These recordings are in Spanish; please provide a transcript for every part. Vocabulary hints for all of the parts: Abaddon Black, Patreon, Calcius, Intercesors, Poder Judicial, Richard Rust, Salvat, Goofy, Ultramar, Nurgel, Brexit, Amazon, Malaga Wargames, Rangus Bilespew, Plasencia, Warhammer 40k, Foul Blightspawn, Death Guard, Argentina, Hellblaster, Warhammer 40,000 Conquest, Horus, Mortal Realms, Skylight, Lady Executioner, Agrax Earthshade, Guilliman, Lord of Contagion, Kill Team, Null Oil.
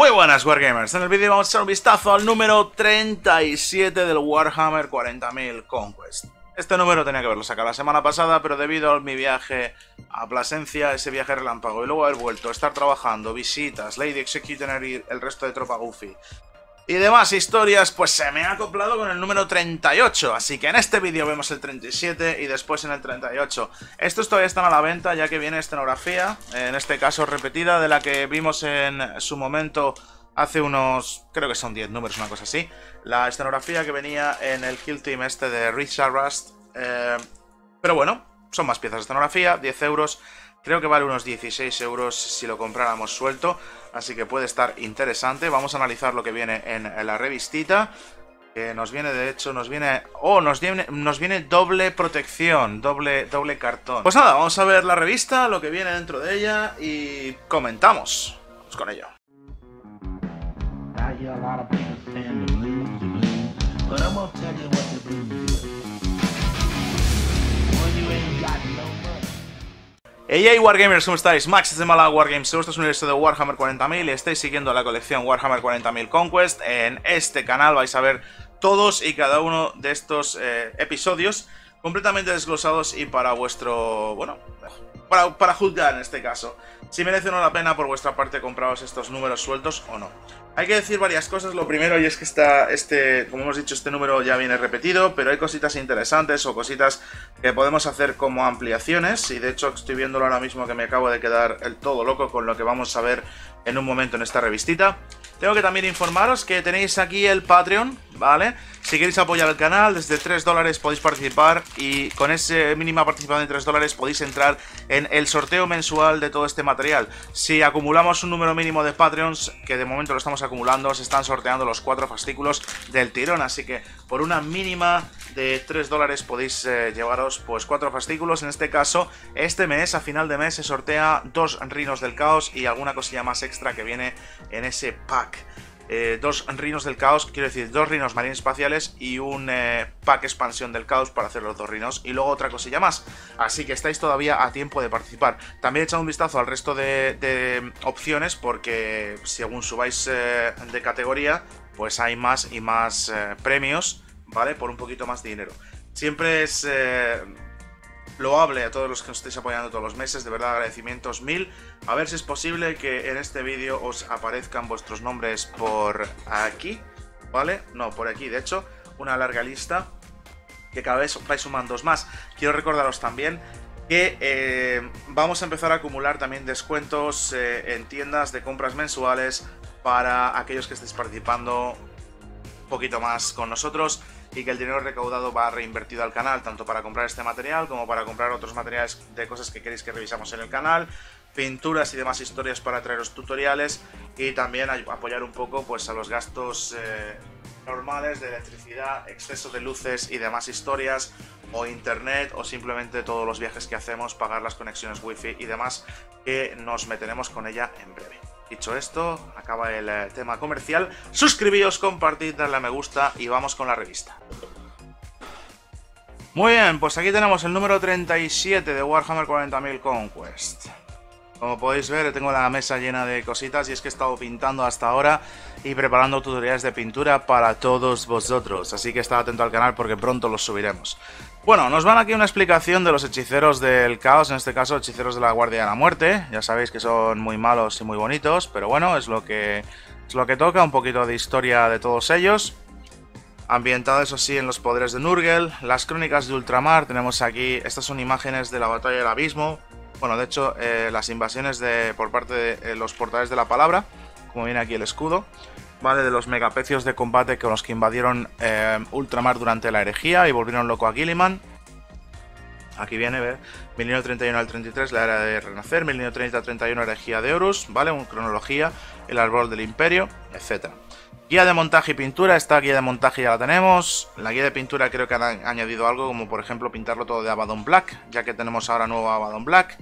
Muy buenas Wargamers, en el vídeo vamos a echar un vistazo al número 37 del Warhammer 40,000 Conquest. Este número tenía que haberlo sacado la semana pasada, pero debido a mi viaje a Plasencia, ese viaje relámpago, y luego haber vuelto a estar trabajando, visitas, Lady Executioner y el resto de tropa Goofy y demás historias, pues se me ha acoplado con el número 38, así que en este vídeo vemos el 37 y después en el 38. Estos todavía están a la venta ya que viene escenografía, en este caso repetida, de la que vimos en su momento hace unos, creo que son 10 números, una cosa así. La escenografía que venía en el Kill Team este de Richard Rust, pero bueno, son más piezas de escenografía, 10 euros. Creo que vale unos 16 euros si lo compráramos suelto, así que puede estar interesante. Vamos a analizar lo que viene en la revistita, que nos viene, de hecho, nos viene doble protección, doble cartón. Pues nada, vamos a ver la revista, lo que viene dentro de ella y comentamos. Vamos con ello. Hey, hey Wargamers, ¿cómo estáis? Max de Malaga Wargames, si vuestro universo de Warhammer 40,000 y estáis siguiendo la colección Warhammer 40,000 Conquest, en este canal vais a ver todos y cada uno de estos episodios completamente desglosados y para vuestro... bueno, para juzgar en este caso, si merece o no la pena por vuestra parte compraros estos números sueltos o no. Hay que decir varias cosas. Lo primero, y es que como hemos dicho, este número ya viene repetido, pero hay cositas interesantes o cositas que podemos hacer como ampliaciones, y de hecho estoy viéndolo ahora mismo que me acabo de quedar el todo loco con lo que vamos a ver en un momento en esta revistita. Tengo que también informaros que tenéis aquí el Patreon, ¿vale? Si queréis apoyar el canal, desde 3 dólares podéis participar, y con ese mínima participación de 3 dólares podéis entrar en el sorteo mensual de todo este material. Si acumulamos un número mínimo de Patreons, que de momento lo estamos acumulando, se están sorteando los 4 fascículos del tirón, así que por una mínima de 3 dólares podéis llevaros pues 4 fascículos. En este caso, este mes, a final de mes, se sortea 2 rinos del caos y alguna cosilla más extra que viene en ese pack. 2 rinos del caos, quiero decir 2 rinos marines espaciales y un pack expansión del caos para hacer los 2 rinos y luego otra cosilla más, así que estáis todavía a tiempo de participar. También echad un vistazo al resto de opciones, porque según subáis de categoría pues hay más y más premios, ¿vale? Por un poquito más de dinero. Siempre es loable a todos los que nos estáis apoyando todos los meses, de verdad, agradecimientos mil. A ver si es posible que en este vídeo os aparezcan vuestros nombres por aquí, ¿vale? No, por aquí, de hecho, una larga lista que cada vez vais sumando más. Quiero recordaros también que vamos a empezar a acumular también descuentos en tiendas de compras mensuales para aquellos que estéis participando un poquito más con nosotros, y que el dinero recaudado va reinvertido al canal, tanto para comprar este material como para comprar otros materiales de cosas que queréis que revisamos en el canal, pinturas y demás historias para traeros tutoriales, y también apoyar un poco pues a los gastos normales de electricidad, exceso de luces y demás historias, o internet, o simplemente todos los wiajes que hacemos, pagar las conexiones wifi y demás, que nos meteremos con ella en breve. Dicho esto, acaba el tema comercial. Suscribíos, compartid, dadle a me gusta y vamos con la revista. Muy bien, pues aquí tenemos el número 37 de Warhammer 40,000 Conquest. Como podéis ver, tengo la mesa llena de cositas, y es que he estado pintando hasta ahora y preparando tutoriales de pintura para todos vosotros, así que estad atento al canal porque pronto los subiremos. Bueno, nos van aquí una explicación de los hechiceros del caos, en este caso hechiceros de la Guardia de la Muerte. Ya sabéis que son muy malos y muy bonitos, pero bueno, es lo que toca, un poquito de historia de todos ellos. Ambientado, eso sí, en los poderes de Nurgel. Las crónicas de Ultramar, tenemos aquí, estas son imágenes de la batalla del abismo. Bueno, de hecho, las invasiones por parte de los portadores de la palabra, como viene aquí el escudo. Vale, de los megapecios de combate con los que invadieron Ultramar durante la herejía y volvieron loco a Guilliman. Aquí viene, ¿ver? 1931 al 33, la era de Renacer. 1930-31, herejía de Horus. Vale, cronología, el árbol del imperio, etc. Guía de montaje y pintura. Esta guía de montaje ya la tenemos. La guía de pintura creo que han añadido algo, como por ejemplo pintarlo todo de Abaddon Black, ya que tenemos ahora nuevo Abaddon Black.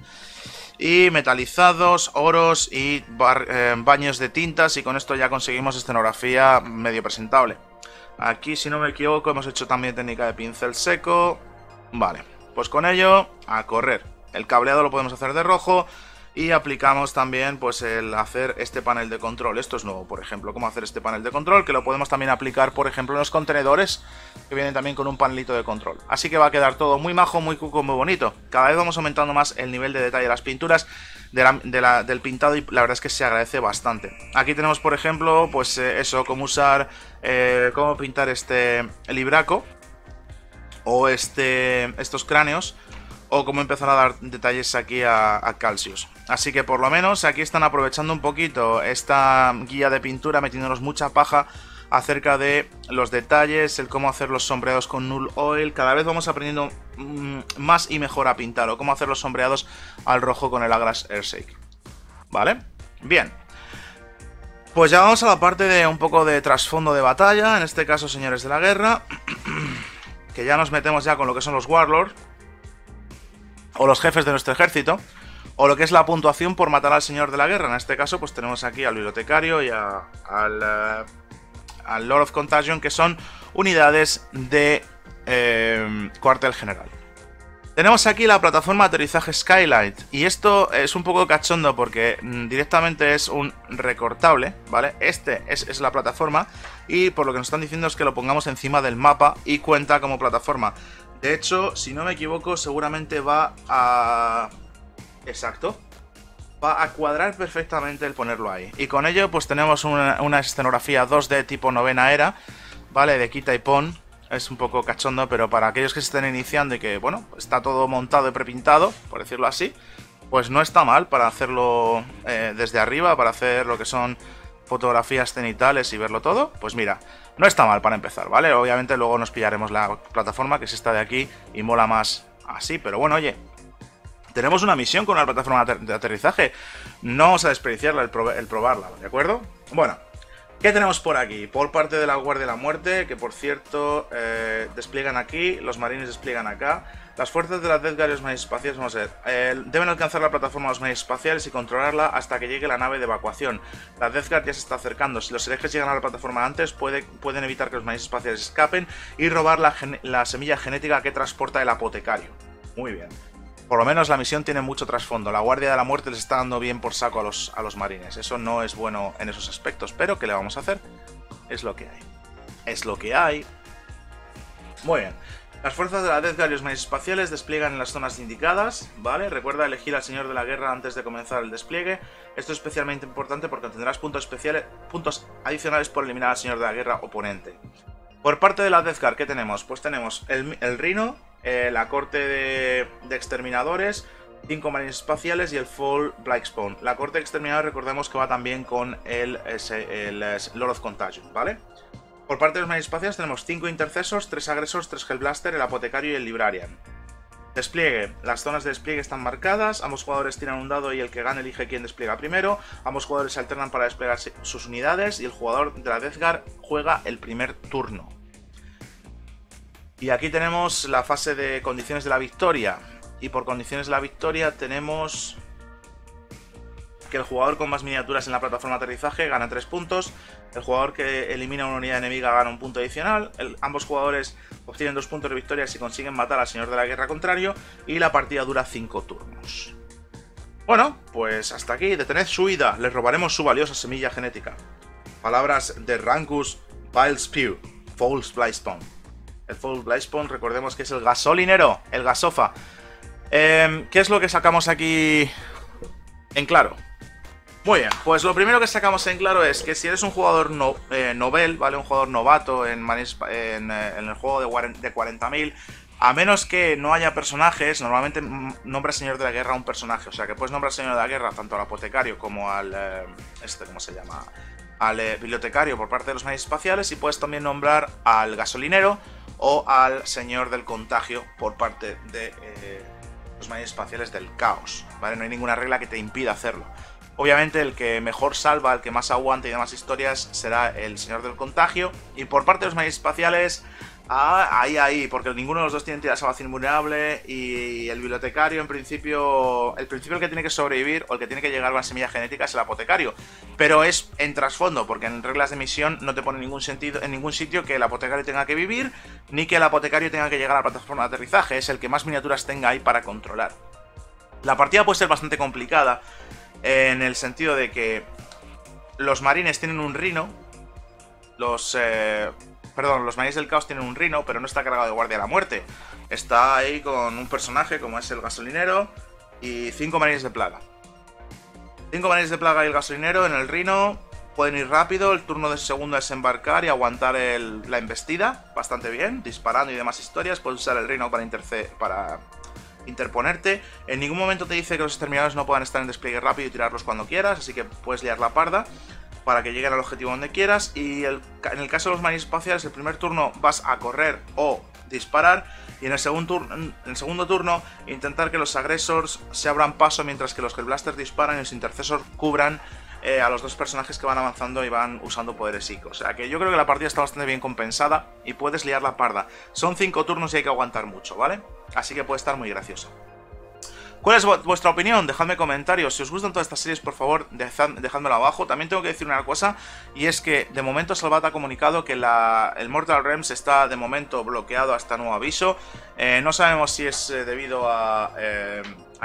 Y metalizados, oros y baños de tintas, y con esto ya conseguimos escenografía medio presentable. Aquí, si no me equivoco, hemos hecho también técnica de pincel seco. Vale, pues con ello, a correr. El cableado lo podemos hacer de rojo, y aplicamos también pues el hacer este panel de control. Esto es nuevo, por ejemplo, cómo hacer este panel de control, que lo podemos también aplicar, por ejemplo, en los contenedores, que vienen también con un panelito de control. Así que va a quedar todo muy majo, muy cuco, muy bonito. Cada vez vamos aumentando más el nivel de detalle de las pinturas, del pintado, y la verdad es que se agradece bastante. Aquí tenemos, por ejemplo, pues eso, cómo usar, cómo pintar este libraco, o estos cráneos, o cómo empezar a dar detalles aquí a Calcius. Así que por lo menos aquí están aprovechando un poquito esta guía de pintura, metiéndonos mucha paja acerca de los detalles, el cómo hacer los sombreados con Null Oil. Cada vez vamos aprendiendo más y mejor a pintar, o cómo hacer los sombreados al rojo con el Agrax Earthshade. ¿Vale? Bien. Pues ya vamos a la parte de un poco de trasfondo de batalla, en este caso señores de la guerra, que ya nos metemos ya con lo que son los Warlords, o los jefes de nuestro ejército, o lo que es la puntuación por matar al señor de la guerra. En este caso pues tenemos aquí al bibliotecario y al Lord of Contagion, que son unidades de cuartel general. Tenemos aquí la plataforma de aterrizaje Skylight, y esto es un poco cachondo porque directamente es un recortable, ¿vale? Este es la plataforma, y por lo que nos están diciendo es que lo pongamos encima del mapa y cuenta como plataforma. De hecho, si no me equivoco, seguramente va a... Exacto. Va a cuadrar perfectamente el ponerlo ahí. Y con ello, pues tenemos una escenografía 2D tipo novena era, ¿vale? De quita y pon. Es un poco cachondo, pero para aquellos que se estén iniciando y que, bueno, está todo montado y prepintado, por decirlo así, pues no está mal para hacerlo desde arriba, para hacer lo que son fotografías cenitales y verlo todo. Pues mira, no está mal para empezar, ¿vale? Obviamente luego nos pillaremos la plataforma, que es esta de aquí, y mola más así, pero bueno, oye, tenemos una misión con una plataforma de aterrizaje, no vamos a desperdiciarla, el probarla, ¿de acuerdo? Bueno, ¿qué tenemos por aquí? Por parte de la Guardia de la Muerte, que por cierto, despliegan aquí, los marines despliegan acá. Las fuerzas de las Death Guard y los marines espaciales, vamos a ver, deben alcanzar la plataforma de los marines espaciales y controlarla hasta que llegue la nave de evacuación. La Death Guard ya se está acercando. Si los herejes llegan a la plataforma antes, pueden evitar que los marines espaciales escapen y robar la semilla genética que transporta el apotecario. Muy bien. Por lo menos la misión tiene mucho trasfondo. La Guardia de la Muerte les está dando bien por saco a los marines. Eso no es bueno en esos aspectos, pero ¿qué le vamos a hacer? Es lo que hay. Es lo que hay. Muy bien. Las fuerzas de la Death Guard y los marines espaciales despliegan en las zonas indicadas, ¿vale? Recuerda elegir al señor de la guerra antes de comenzar el despliegue. Esto es especialmente importante porque obtendrás puntos adicionales por eliminar al señor de la guerra oponente. Por parte de la Death Guard, ¿qué tenemos? Pues tenemos el Rhino, la corte de exterminadores, 5 marines espaciales y el Foul Blightspawn. La corte de exterminadores, recordemos que va también con el Lord of Contagion, ¿vale? Por parte de los marines espaciales tenemos 5 intercesos, 3 agresores, 3 Hellblaster, el apotecario y el Librarian. Despliegue. Las zonas de despliegue están marcadas, ambos jugadores tiran un dado y el que gane elige quién despliega primero, ambos jugadores se alternan para desplegar sus unidades y el jugador de la Death Guard juega el primer turno. Y aquí tenemos la fase de condiciones de la victoria, y por condiciones de la victoria tenemos... que el jugador con más miniaturas en la plataforma de aterrizaje gana 3 puntos, el jugador que elimina una unidad enemiga gana un punto adicional, ambos jugadores obtienen 2 puntos de victoria si consiguen matar al señor de la guerra contrario, y la partida dura 5 turnos. Bueno, pues hasta aquí, detened su huida, les robaremos su valiosa semilla genética. Palabras de Rangus Bilespew, Foul Blightspawn. El Foul Blightspawn, recordemos que es el gasolinero, el gasofa. ¿Qué es lo que sacamos aquí en claro? Muy bien, pues lo primero que sacamos en claro es que si eres un jugador novel, ¿vale? Un jugador novato en el juego de 40.000, a menos que no haya personajes, normalmente nombra señor de la guerra a un personaje, o sea que puedes nombrar señor de la guerra tanto al apotecario como al... ¿cómo se llama? Al bibliotecario por parte de los marines espaciales, y puedes también nombrar al gasolinero o al señor del contagio por parte de los marines espaciales del caos, ¿vale? No hay ninguna regla que te impida hacerlo. Obviamente el que mejor salva, el que más aguante y demás historias será el señor del contagio. Y por parte de los marines espaciales, porque ninguno de los dos tiene entidad de salvación invulnerable, y el bibliotecario, en principio, el que tiene que sobrevivir o el que tiene que llegar a una semilla genética es el apotecario. Pero es en trasfondo, porque en reglas de misión no te pone ningún sentido, en ningún sitio, que el apotecario tenga que vivir, ni que el apotecario tenga que llegar a la plataforma de aterrizaje. Es el que más miniaturas tenga ahí para controlar. La partida puede ser bastante complicada en el sentido de que los marines tienen un rino, los marines del caos tienen un rino, pero no está cargado de guardia de la muerte. Está ahí con un personaje como es el gasolinero y 5 marines de plaga. 5 marines de plaga y el gasolinero en el rino pueden ir rápido, el turno de segundo es desembarcar y aguantar la embestida bastante bien, disparando y demás historias. Puedes usar el rino para interponerte. En ningún momento te dice que los exterminadores no puedan estar en despliegue rápido y tirarlos cuando quieras, así que puedes liar la parda para que lleguen al objetivo donde quieras. Y en el caso de los marines espaciales, el primer turno vas a correr o disparar, y en el segundo turno intentar que los agresors se abran paso mientras que los Hellblasters disparan y los intercesors cubran a los dos personajes que van avanzando y van usando poderes psíquicos. O sea que yo creo que la partida está bastante bien compensada y puedes liar la parda. Son 5 turnos y hay que aguantar mucho, ¿vale? Así que puede estar muy gracioso. ¿Cuál es vuestra opinión? Dejadme comentarios. Si os gustan todas estas series, por favor, dejadmelo abajo. También tengo que decir una cosa, y es que de momento Salvat ha comunicado que el Mortal Realms está de momento bloqueado hasta nuevo aviso. No sabemos si es debido a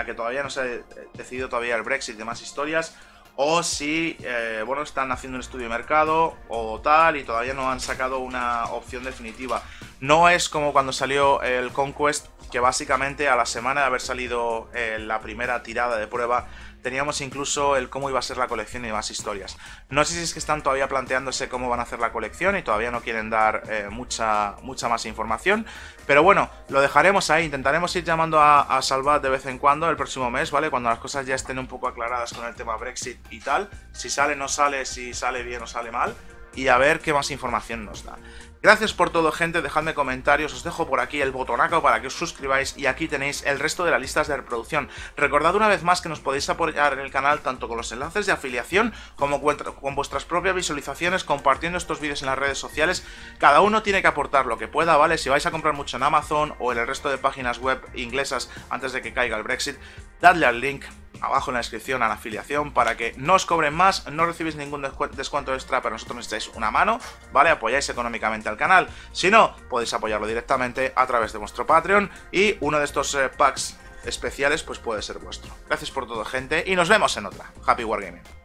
que todavía no se ha decidido el Brexit y demás historias, o si bueno, están haciendo un estudio de mercado o tal y todavía no han sacado una opción definitiva. No es como cuando salió el Conquest, que básicamente a la semana de haber salido la primera tirada de prueba teníamos incluso el cómo iba a ser la colección y más historias. No sé si es que están todavía planteándose cómo van a hacer la colección y todavía no quieren dar mucha más información, pero bueno, lo dejaremos ahí. Intentaremos ir llamando a Salvat de vez en cuando el próximo mes, ¿vale? Cuando las cosas ya estén un poco aclaradas con el tema Brexit y tal, si sale, no sale, si sale bien o sale mal, y a ver qué más información nos da. Gracias por todo, gente, dejadme comentarios, os dejo por aquí el botonaco para que os suscribáis y aquí tenéis el resto de las listas de reproducción. Recordad una vez más que nos podéis apoyar en el canal tanto con los enlaces de afiliación como con vuestras propias visualizaciones, compartiendo estos vídeos en las redes sociales. Cada uno tiene que aportar lo que pueda, ¿vale? Si vais a comprar mucho en Amazon o en el resto de páginas web inglesas antes de que caiga el Brexit, dadle al link abajo en la descripción a la afiliación para que no os cobren más, no recibís ningún descuento extra, pero nosotros nos echáis una mano, ¿vale? Apoyáis económicamente al canal. Si no, podéis apoyarlo directamente a través de vuestro Patreon y uno de estos packs especiales pues puede ser vuestro. Gracias por todo, gente, y nos vemos en otra. Happy Wargaming.